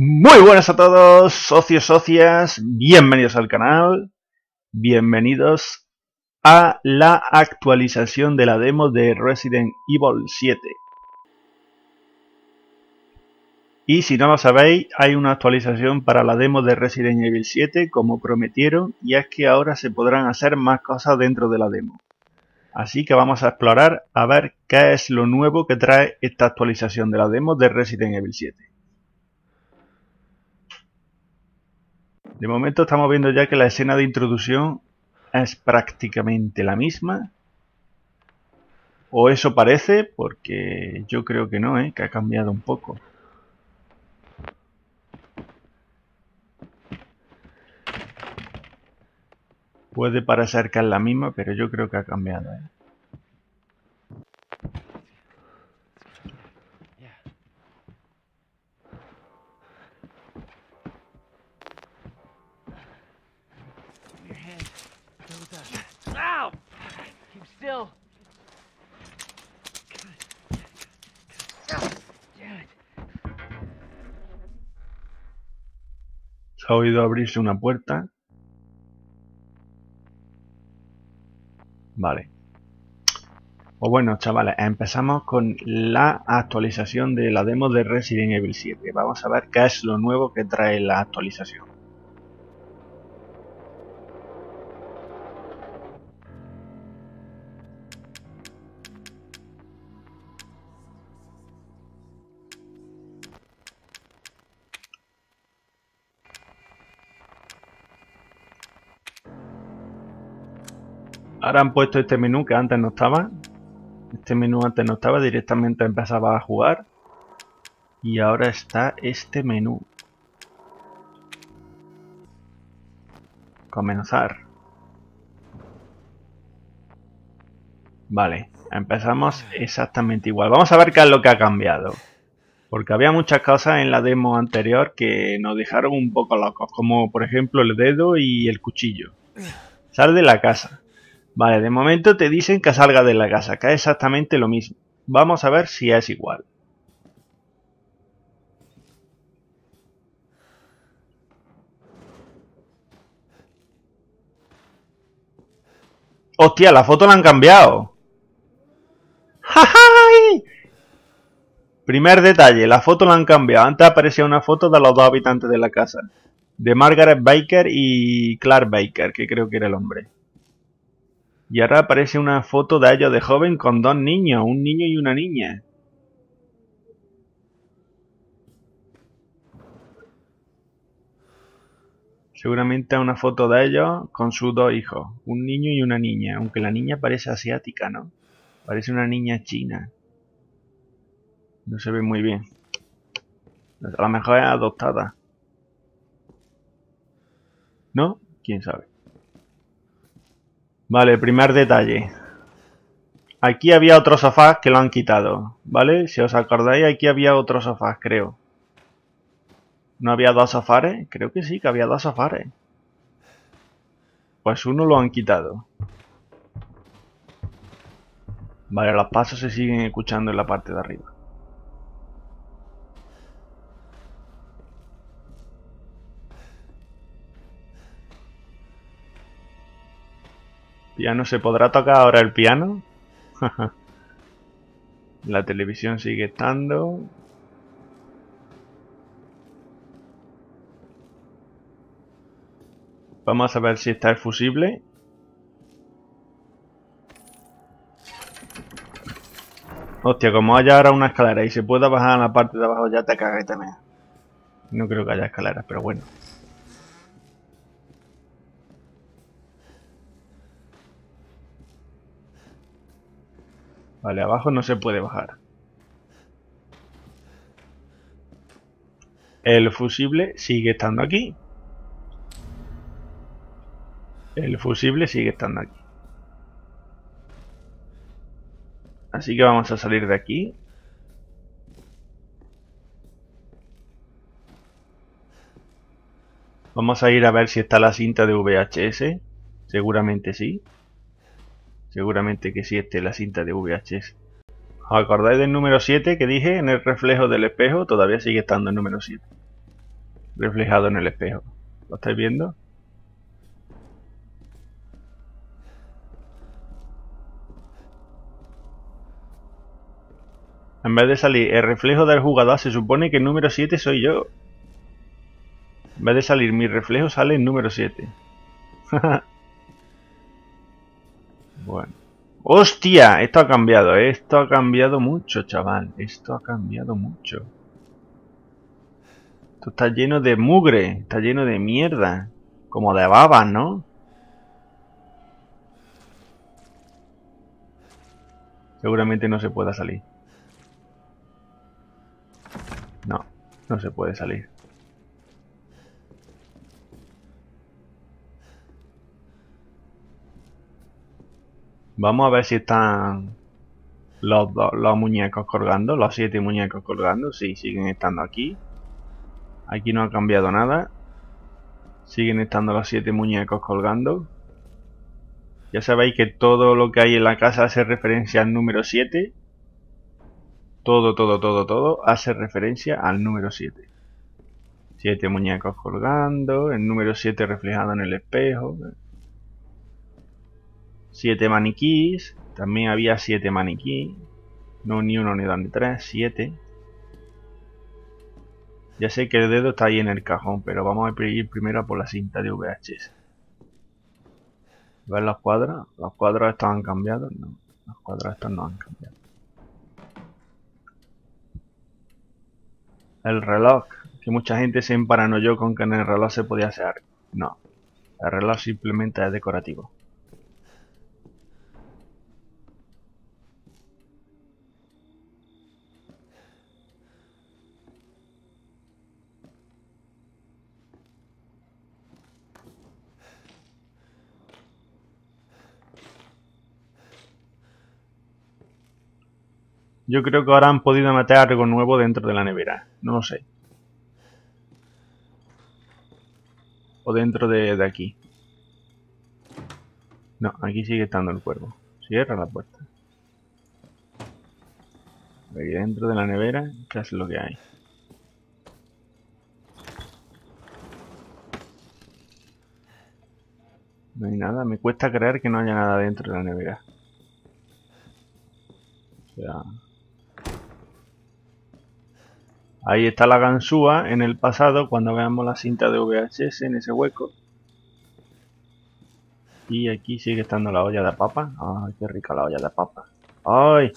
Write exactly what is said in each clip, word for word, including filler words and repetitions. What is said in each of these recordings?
Muy buenas a todos, socios, socias, bienvenidos al canal, bienvenidos a la actualización de la demo de Resident Evil siete. Y si no lo sabéis, hay una actualización para la demo de Resident Evil siete, como prometieron, y es que ahora se podrán hacer más cosas dentro de la demo. Así que vamos a explorar a ver qué es lo nuevo que trae esta actualización de la demo de Resident Evil siete. De momento estamos viendo ya que la escena de introducción es prácticamente la misma. O eso parece, porque yo creo que no, ¿eh? Que ha cambiado un poco. Puede parecer que es la misma, pero yo creo que ha cambiado, ¿eh? Ha oído abrirse una puerta. Vale. Pues bueno, chavales, empezamos con la actualización de la demo de Resident Evil siete. Vamos a ver qué es lo nuevo que trae la actualización. Ahora han puesto este menú que antes no estaba. Este menú antes no estaba, directamente empezaba a jugar. Y ahora está este menú. Comenzar. Vale, empezamos exactamente igual. Vamos a ver qué es lo que ha cambiado. Porque había muchas cosas en la demo anterior que nos dejaron un poco locos. Como por ejemplo el dedo y el cuchillo. Sal de la casa. Vale, de momento te dicen que salga de la casa, que es exactamente lo mismo. Vamos a ver si es igual. ¡Hostia, la foto la han cambiado! ¡Jajay! Primer detalle, la foto la han cambiado. Antes aparecía una foto de los dos habitantes de la casa. De Margaret Baker y Clark Baker, que creo que era el hombre. Y ahora aparece una foto de ellos de joven con dos niños, un niño y una niña. Seguramente una foto de ellos con sus dos hijos, un niño y una niña, aunque la niña parece asiática, ¿no? Parece una niña china. No se ve muy bien. A lo mejor es adoptada. ¿No? ¿Quién sabe? Vale, primer detalle. Aquí había otro sofá que lo han quitado, ¿vale? Si os acordáis, aquí había otro sofá, creo. ¿No había dos sofares? Creo que sí, que había dos sofares. Pues uno lo han quitado. Vale, los pasos se siguen escuchando en la parte de arriba. Piano, ¿se podrá tocar ahora el piano? La televisión sigue estando. Vamos a ver si está el fusible. Hostia, como haya ahora una escalera y se pueda bajar a la parte de abajo, ya te cagué también. No creo que haya escaleras, pero bueno. Vale, abajo no se puede bajar. El fusible sigue estando aquí. El fusible sigue estando aquí. Así que vamos a salir de aquí. Vamos a ir a ver si está la cinta de V H S. Seguramente sí. Seguramente que sí esté la cinta de V H S. ¿Os acordáis del número siete que dije en el reflejo del espejo? Todavía sigue estando el número siete. reflejado en el espejo. ¿Lo estáis viendo? En vez de salir el reflejo del jugador, se supone que el número siete soy yo. En vez de salir mi reflejo, sale el número siete. Bueno. ¡Hostia! Esto ha cambiado. Esto ha cambiado mucho, chaval. Esto ha cambiado mucho. Esto está lleno de mugre. Está lleno de mierda. Como de baba, ¿no? Seguramente no se pueda salir. No, no se puede salir. Vamos a ver si están los, los, los muñecos colgando, los siete muñecos colgando. Sí, siguen estando aquí. Aquí no ha cambiado nada. Siguen estando los siete muñecos colgando. Ya sabéis que todo lo que hay en la casa hace referencia al número siete. Todo, todo, todo, todo hace referencia al número siete. siete muñecos colgando, el número siete reflejado en el espejo. siete maniquís, también había siete maniquí. No, ni uno, ni dos, ni tres, siete. Ya sé que el dedo está ahí en el cajón, pero vamos a ir primero por la cinta de V H S. ¿Ves los cuadros? ¿Los cuadros estos han cambiado? No, los cuadros estos no han cambiado. El reloj, que mucha gente se emparanoyó con que en el reloj se podía hacer algo. No, el reloj simplemente es decorativo. Yo creo que ahora han podido meter algo nuevo dentro de la nevera. No lo sé. O dentro de, de aquí. No, aquí sigue estando el cuervo. Cierra la puerta. Aquí dentro de la nevera, ¿qué es lo que hay? No hay nada. Me cuesta creer que no haya nada dentro de la nevera. O sea... Ahí está la ganzúa en el pasado, cuando veamos la cinta de V H S en ese hueco. Y aquí sigue estando la olla de papa. ¡Ay, qué rica la olla de papa! ¡Ay!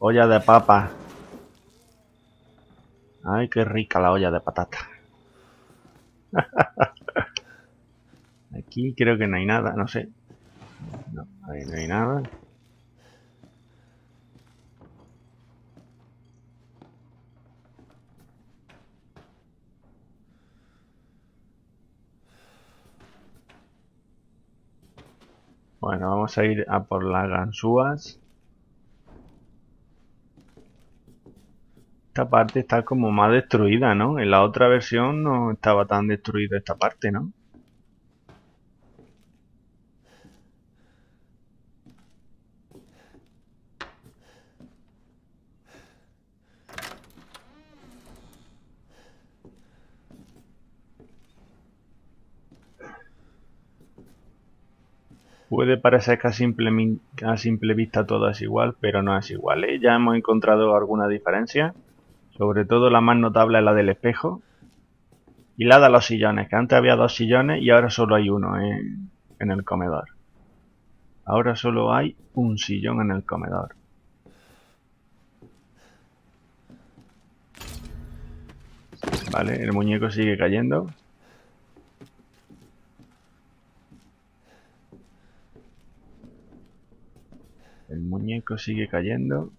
Olla de papa. ¡Ay, qué rica la olla de patata! Aquí creo que no hay nada, no sé. No, ahí no hay nada. Bueno, vamos a ir a por las ganzúas. Esta parte está como más destruida, ¿no? En la otra versión no estaba tan destruida esta parte, ¿no? Puede parecer que a simple, a simple vista todo es igual, pero no es igual, ¿eh? Ya hemos encontrado alguna diferencia. Sobre todo la más notable es la del espejo. Y la de los sillones, que antes había dos sillones y ahora solo hay uno en, en el comedor. Ahora solo hay un sillón en el comedor. Vale, el muñeco sigue cayendo. El muñeco sigue cayendo.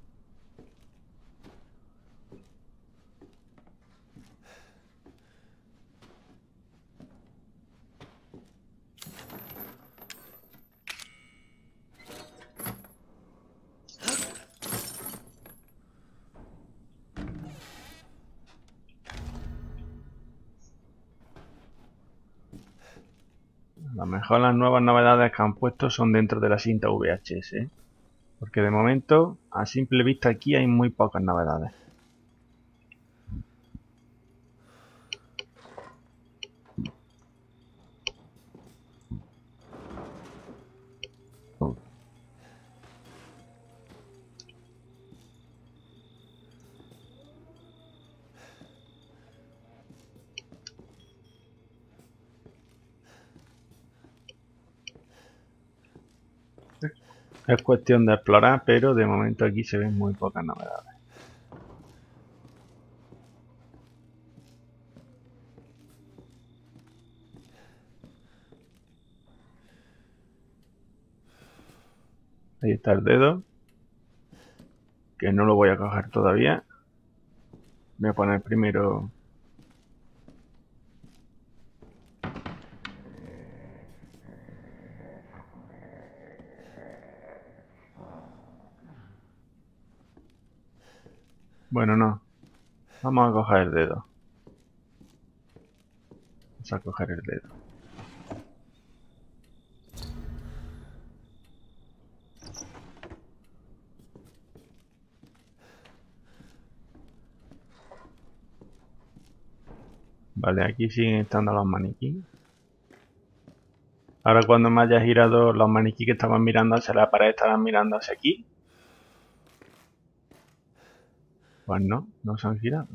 A lo mejor las nuevas novedades que han puesto son dentro de la cinta V H S, ¿eh? Porque de momento, a simple vista aquí hay muy pocas novedades. Es cuestión de explorar, pero de momento aquí se ven muy pocas novedades. Ahí está el dedo, que no lo voy a coger todavía. Voy a poner primero... Bueno, no. Vamos a coger el dedo. Vamos a coger el dedo. Vale, aquí siguen estando los maniquíes. Ahora cuando me haya girado, los maniquíes que estaban mirando hacia la pared estaban mirando hacia aquí. Pues no, no se han girado.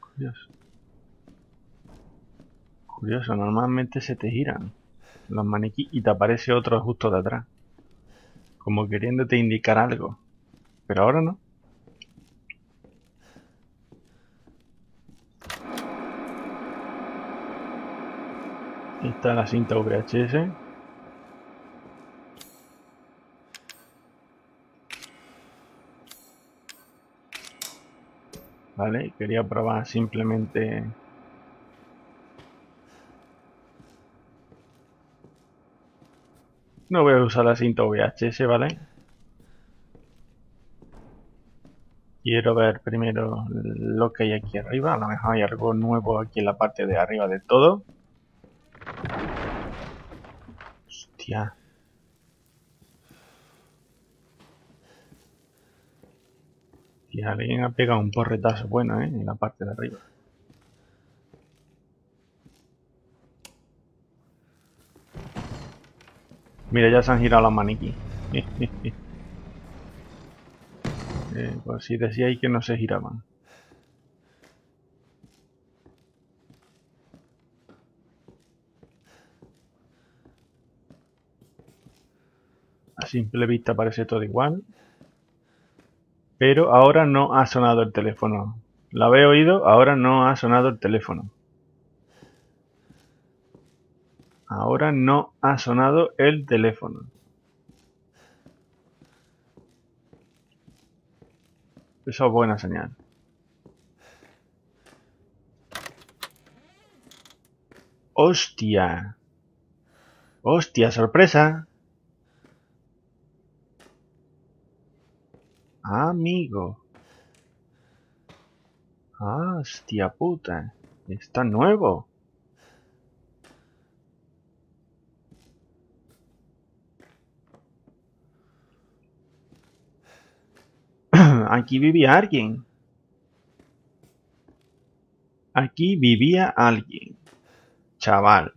Curioso. Curioso, normalmente se te giran los maniquíes y te aparece otro justo de atrás. Como queriéndote indicar algo. Pero ahora no. Aquí está la cinta V H S. Vale, quería probar simplemente no voy a usar la cinta V H S, ¿vale? Quiero ver primero lo que hay aquí arriba, a lo mejor hay algo nuevo aquí en la parte de arriba de todo. Hostia. Y alguien ha pegado un porretazo bueno, ¿eh? En la parte de arriba. Mira, ya se han girado los maniquíes. eh, pues si decía ahí que no se giraban. A simple vista parece todo igual. Pero ahora no ha sonado el teléfono. La habéis oído, ahora no ha sonado el teléfono. Ahora no ha sonado el teléfono. Eso es buena señal. ¡Hostia! ¡Hostia, sorpresa! Amigo. Hostia puta. Está nuevo. Aquí vivía alguien. Aquí vivía alguien. Chaval.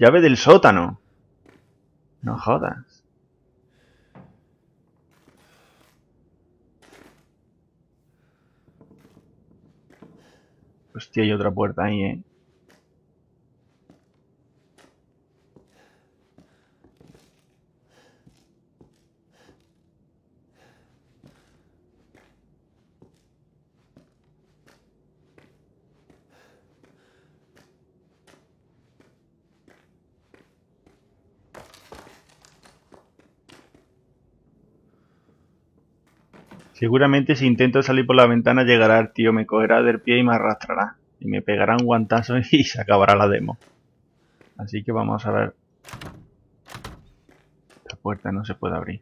Llave del sótano. No jodas. Hostia, hay otra puerta ahí, ¿eh? Seguramente si intento salir por la ventana llegará el tío, me cogerá del pie y me arrastrará. Y me pegará un guantazo y se acabará la demo. Así que vamos a ver. Esta puerta no se puede abrir.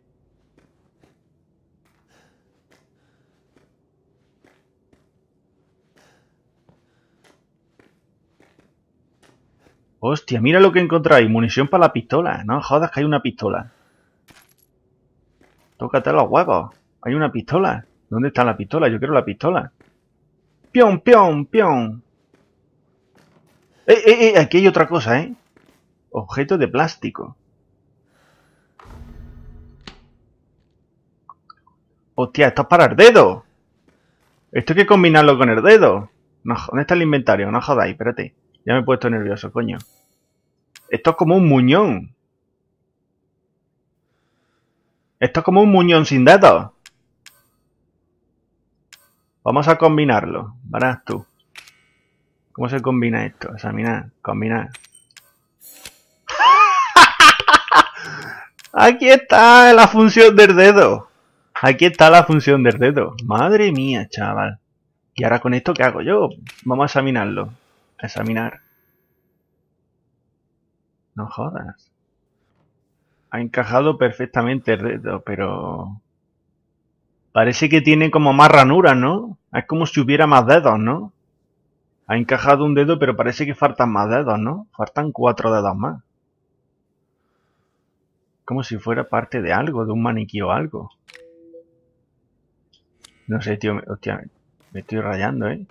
Hostia, mira lo que encontráis. Munición para la pistola. No jodas que hay una pistola. Tócate los huevos. Hay una pistola. ¿Dónde está la pistola? Yo quiero la pistola. ¡Pion, pion, pion! ¡Eh, eh, eh! Aquí hay otra cosa, ¿eh? Objeto de plástico. ¡Hostia! ¡Esto es para el dedo! Esto hay que combinarlo con el dedo. No, ¿dónde está el inventario? No jodáis, espérate. Ya me he puesto nervioso, coño. Esto es como un muñón. Esto es como un muñón sin datos. Vamos a combinarlo. Verás tú. ¿Cómo se combina esto? Examinar, combinar. Aquí está la función del dedo. Aquí está la función del dedo. Madre mía, chaval. ¿Y ahora con esto qué hago yo? Vamos a examinarlo. Examinar. No jodas. Ha encajado perfectamente el dedo, pero... parece que tiene como más ranuras, ¿no? Es como si hubiera más dedos, ¿no? Ha encajado un dedo, pero parece que faltan más dedos, ¿no? Faltan cuatro dedos más. Como si fuera parte de algo, de un maniquí o algo. No sé, tío. Hostia, me estoy rayando, ¿eh?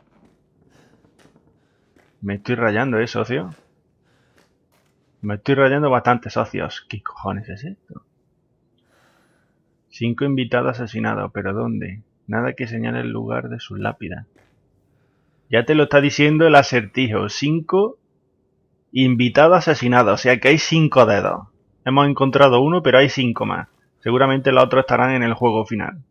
Me estoy rayando, ¿eh, socio? Me estoy rayando bastante, socios. ¿Qué cojones es esto? Cinco invitados asesinados, pero ¿dónde? Nada que señale el lugar de sus lápidas. Ya te lo está diciendo el acertijo. Cinco invitados asesinados. O sea que hay cinco dedos. Hemos encontrado uno, pero hay cinco más. Seguramente los otros estarán en el juego final.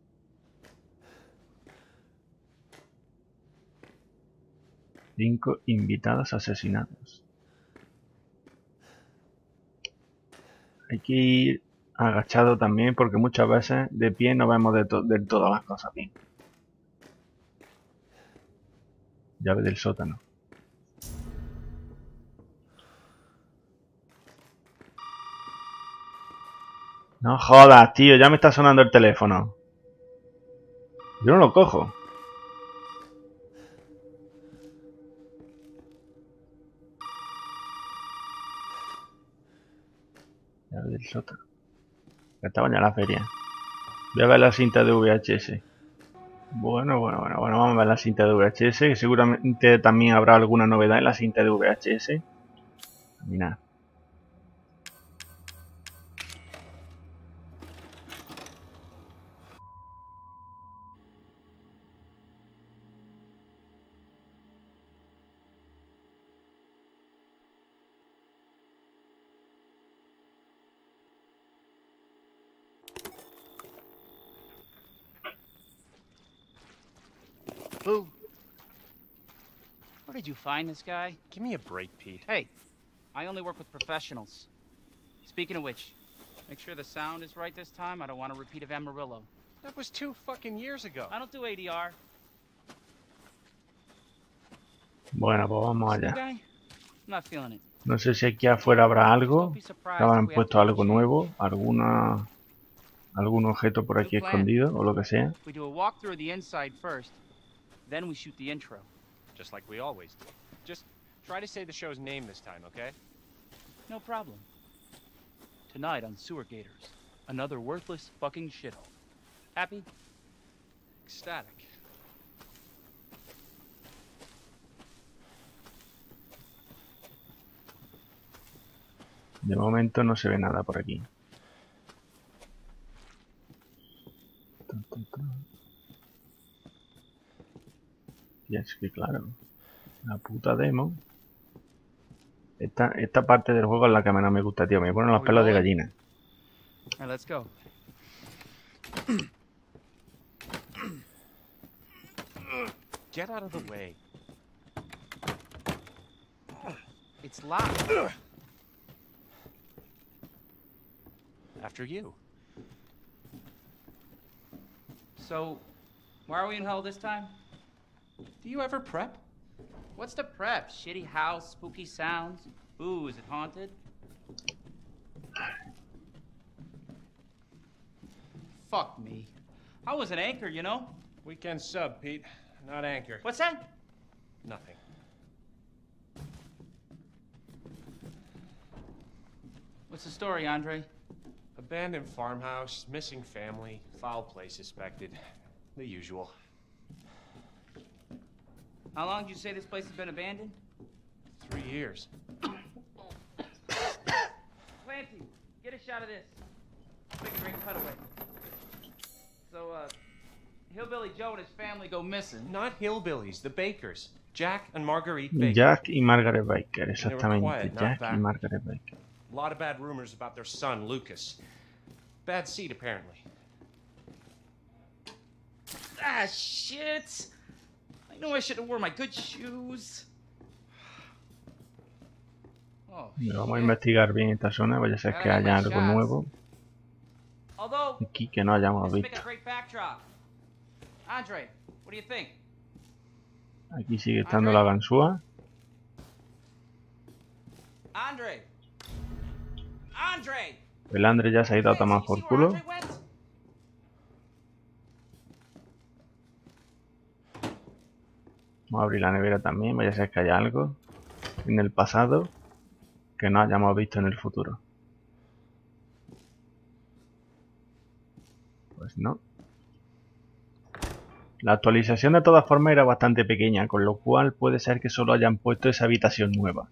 Cinco invitados asesinados. Hay que ir agachado también, porque muchas veces de pie no vemos de to- de todas las cosas bien. Llave del sótano. No jodas, tío, ya me está sonando el teléfono. Yo no lo cojo. Llave del sótano. Ya estaba ya en la feria. Voy a ver la cinta de V H S. Bueno, bueno, bueno, bueno, vamos a ver la cinta de V H S, que seguramente también habrá alguna novedad en la cinta de V H S. Mira. Boo. Where did you find this guy? Give me a break, Pete. Hey, I only work with professionals. Speaking of which, make sure the sound is right this time. I don't want a repeat of Amarillo. That was two fucking years ago. I don't do A D R. Bueno, pues vamos allá. No sé si aquí afuera habrá algo. Habrán puesto algo nuevo, alguna... algún objeto por aquí escondido o lo que sea. Then we shoot the intro. Just like we always do. Just try to say the show's name this time, okay? No problem. Tonight on Sewer Gators, another worthless fucking shithole. Happy? Ecstatic. De momento no se ve nada por aquí. Tun, tun, tun. Y es que claro, la puta demo. Esta, esta parte del juego es la que menos me gusta, tío. Me ponen los pelos de gallina. Get out of the way. It's locked. After you. So, why are we in hell this time? Do you ever prep? What's the prep? Shitty house, spooky sounds. Ooh, is it haunted? Fuck me. I was an anchor, you know? Weekend sub, Pete. Not anchor. What's that? Nothing. What's the story, Andre? Abandoned farmhouse, missing family, foul play suspected. The usual. How long did you say this place has been abandoned? Three years. Lampy, get a shot of this. Big green cutaway. So, uh, Hillbilly Joe and his family go missing. Not hillbillies, the Bakers. Jack and Marguerite Baker. Jack y Margaret Baker, exactamente. Jack y Margaret Baker. A lot of bad rumors about their son, Lucas. Bad seed, apparently. Ah, shit! I knew I should have worn my good shoes. Oh, vamos a investigar bien esta zona, vaya a ser que haya algo nuevo aquí que no hayamos visto. Aquí sigue estando la ganzúa. El Andre ya se ha ido a tomar por culo. Vamos a abrir la nevera también, vaya a ser que haya algo en el pasado que no hayamos visto en el futuro. Pues no. La actualización de todas formas era bastante pequeña, con lo cual puede ser que solo hayan puesto esa habitación nueva.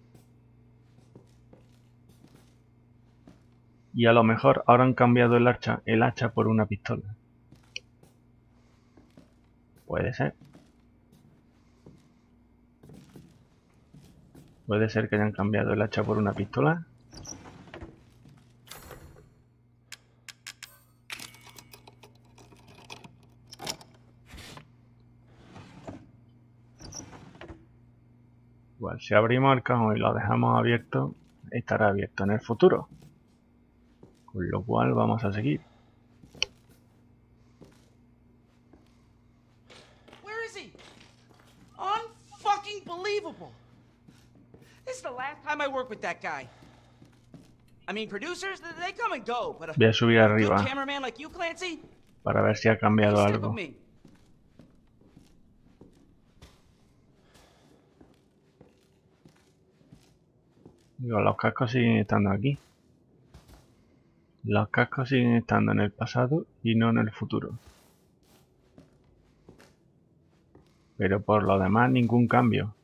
Y a lo mejor ahora han cambiado el hacha, el hacha por una pistola. Puede ser. Puede ser que hayan cambiado el hacha por una pistola. Igual, si abrimos el cajón y lo dejamos abierto, estará abierto en el futuro. Con lo cual vamos a seguir. ¿Dónde está? ¡Unfucking believable! Voy a subir arriba para ver si ha cambiado algo. Digo, los cascos siguen estando aquí. Los cascos siguen estando en el pasado y no en el futuro. Pero por lo demás, ningún cambio.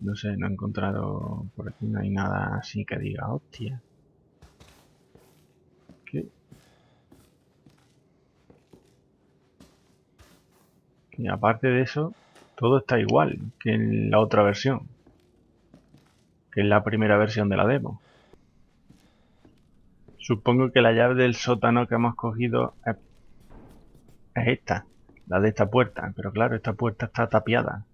No sé, no he encontrado por aquí, no hay nada así que diga, hostia. ¿Qué? Y aparte de eso, todo está igual que en la otra versión. Que en la primera versión de la demo. Supongo que la llave del sótano que hemos cogido es, es esta. La de esta puerta, pero claro, esta puerta está tapiada.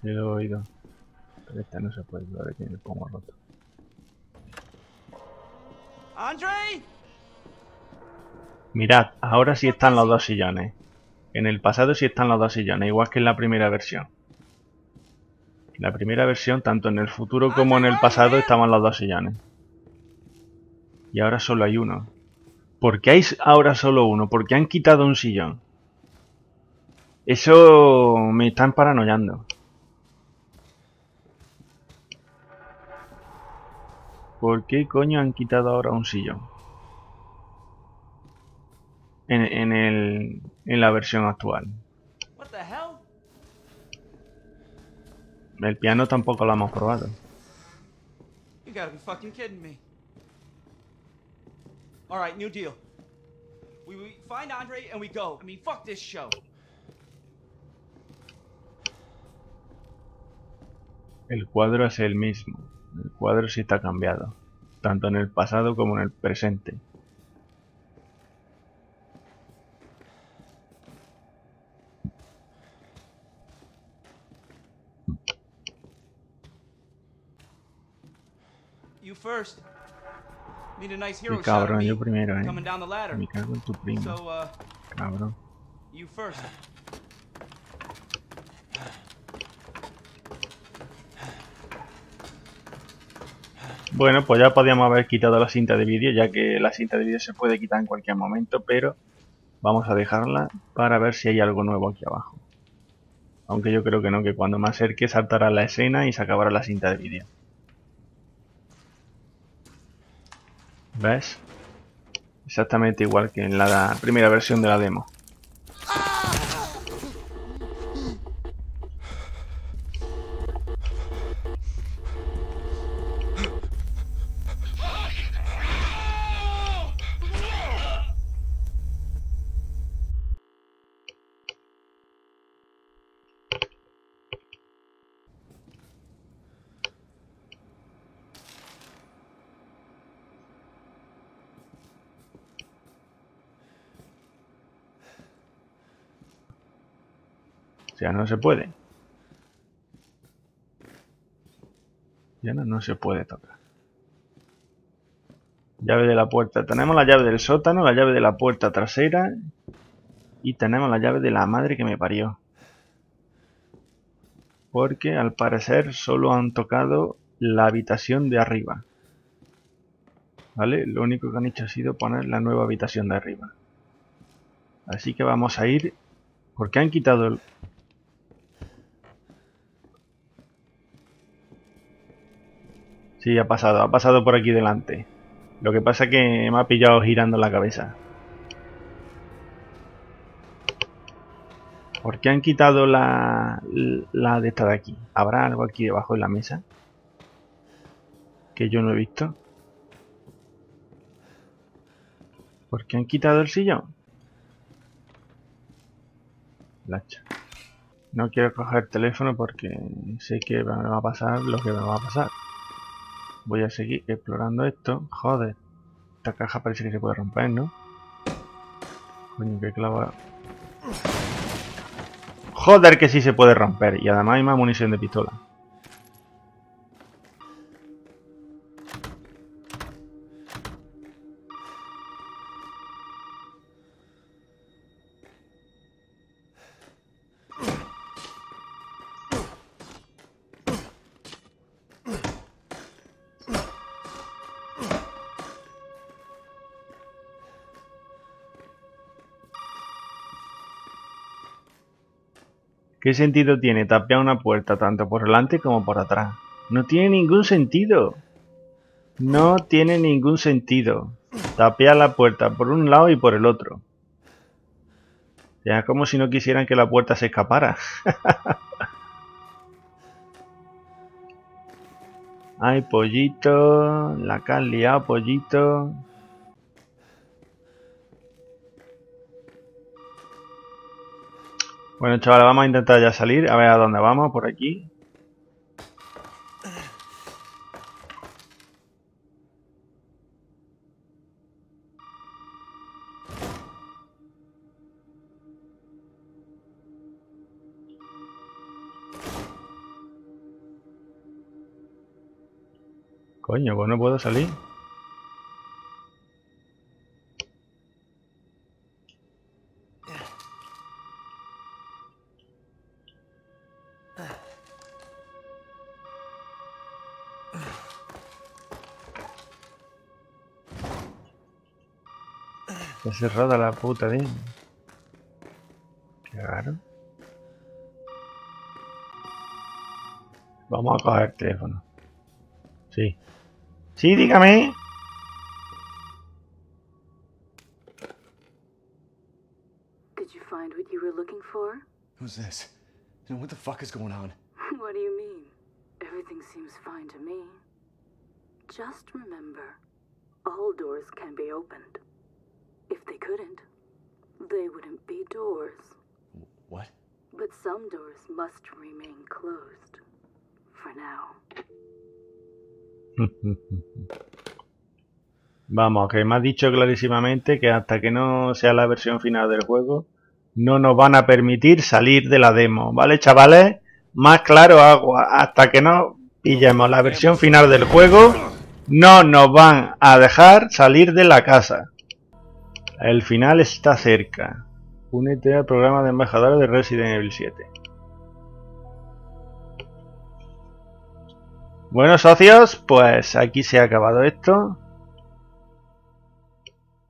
Yo lo he oído, pero esta no se puede, ahora tiene el pomo roto. ¡Andre! Mirad, ahora sí están los dos sillones. En el pasado sí están los dos sillones, igual que en la primera versión. La primera versión, tanto en el futuro como en el pasado, estaban los dos sillones. Y ahora solo hay uno. ¿Por qué hay ahora solo uno? ¿Por qué han quitado un sillón? Eso me están paranoiando. ¿Por qué coño han quitado ahora un sillón? En, en, el, en la versión actual. El piano tampoco lo hemos probado. El cuadro es el mismo. El cuadro sí está cambiado, tanto en el pasado como en el presente. Mi cabrón, yo primero, eh. Me cago en tu primo. Cabrón. Bueno, pues ya podíamos haber quitado la cinta de vídeo, ya que la cinta de vídeo se puede quitar en cualquier momento, pero vamos a dejarla para ver si hay algo nuevo aquí abajo. Aunque yo creo que no, que cuando me acerque saltará la escena y se acabará la cinta de vídeo. ¿Ves? Exactamente igual que en la primera versión de la demo. O sea, no se puede. Ya no, no se puede tocar. Llave de la puerta. Tenemos la llave del sótano, la llave de la puerta trasera. Y tenemos la llave de la madre que me parió. Porque al parecer solo han tocado la habitación de arriba. ¿Vale? Lo único que han hecho ha sido poner la nueva habitación de arriba. Así que vamos a ir... Porque han quitado el... Sí, ha pasado, ha pasado por aquí delante. Lo que pasa es que me ha pillado girando la cabeza. ¿Por qué han quitado la, la de esta de aquí? ¿Habrá algo aquí debajo de la mesa? Que yo no he visto. ¿Por qué han quitado el sillón? La hacha. No quiero coger el teléfono porque sé que me va a pasar lo que me va a pasar. Voy a seguir explorando esto. Joder. Esta caja parece que se puede romper, ¿no? Coño, qué clava. Joder, que sí se puede romper. Y además hay más munición de pistola. ¿Qué sentido tiene tapear una puerta tanto por delante como por atrás? No tiene ningún sentido. No tiene ningún sentido. Tapear la puerta por un lado y por el otro. O sea, como si no quisieran que la puerta se escapara. Ay, pollito. La que has liado, pollito. Bueno, chavales, vamos a intentar ya salir. A ver a dónde vamos, por aquí. Coño, pues no puedo salir. Cerrada la puta de... Claro. Vamos a coger el teléfono. Sí. Sí, dígame. Did you find what you were looking for? Who's this? And what the fuck is going on? What do you mean? Everything seems fine to me. Just remember, all doors can be opened. If they couldn't, they wouldn't be doors. What? But some doors must remain closed. For now. Vamos, que me ha dicho clarísimamente que hasta que no sea la versión final del juego, no nos van a permitir salir de la demo. ¿Vale, chavales? Más claro agua. Hasta que no pillemos la versión final del juego, no nos van a dejar salir de la casa. El final está cerca. Únete al programa de embajadores de Resident Evil siete. Bueno, socios, pues aquí se ha acabado esto.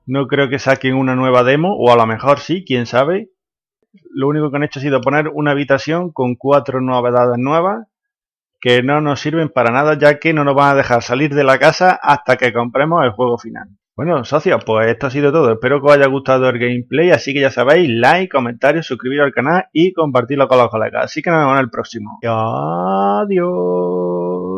No creo que saquen una nueva demo, o a lo mejor sí, quién sabe. Lo único que han hecho ha sido poner una habitación con cuatro novedades nuevas que no nos sirven para nada, ya que no nos van a dejar salir de la casa hasta que compremos el juego final. Bueno, socios, pues esto ha sido todo. Espero que os haya gustado el gameplay. Así que ya sabéis, like, comentarios, suscribiros al canal y compartirlo con los colegas. Así que nos vemos en el próximo. Adiós.